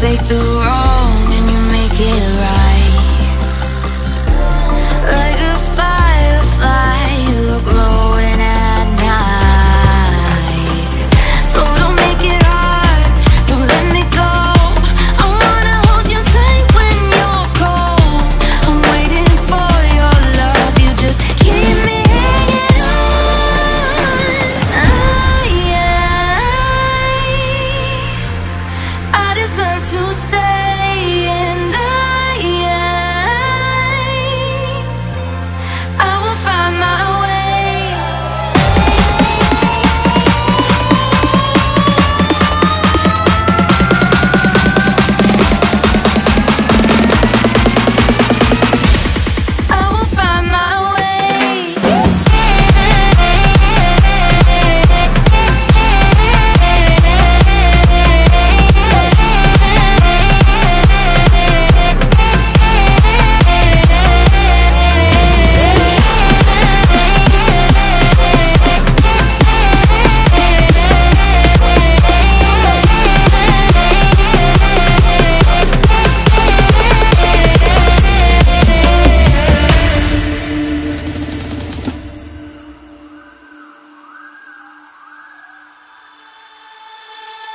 Take the wrong and you make it right. Like a firefly, you're glowing at night. So don't make it hard, don't let me go. I wanna hold you tight when you're cold. I'm waiting for your love, you just keep me hanging on. I deserve to stay. Wherever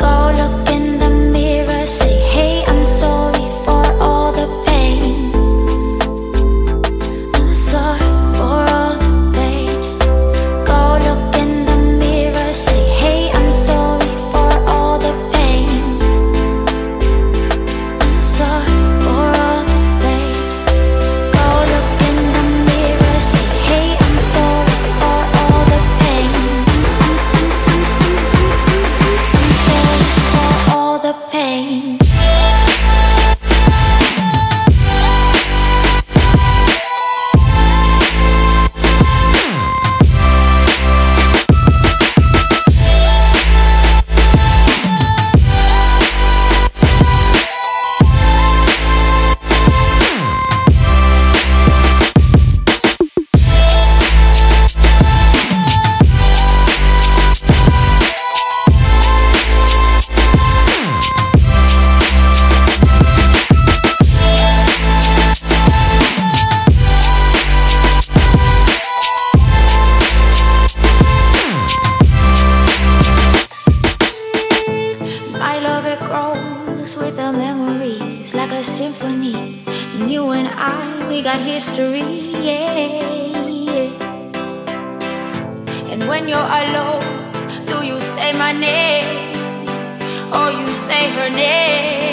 Go look in the mirror, say, hey, I'm sorry for all the pain. I'm sorry. We got history, yeah. And when you're alone, do you say my name? Or you say her name?